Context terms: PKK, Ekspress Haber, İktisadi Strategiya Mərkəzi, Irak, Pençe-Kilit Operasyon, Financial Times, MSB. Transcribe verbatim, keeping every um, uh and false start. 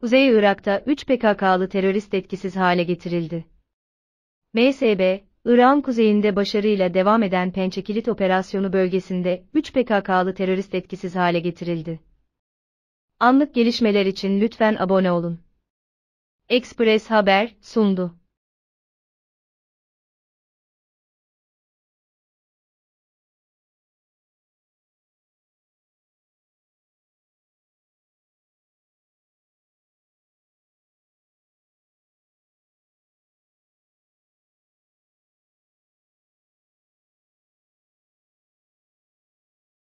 Kuzey Irak'ta üç P K K'lı terörist etkisiz hale getirildi. M S B, Irak'ın kuzeyinde başarıyla devam eden Pençe-Kilit Operasyonu bölgesinde üç P K K'lı terörist etkisiz hale getirildi. Anlık gelişmeler için lütfen abone olun. Ekspress Haber sundu.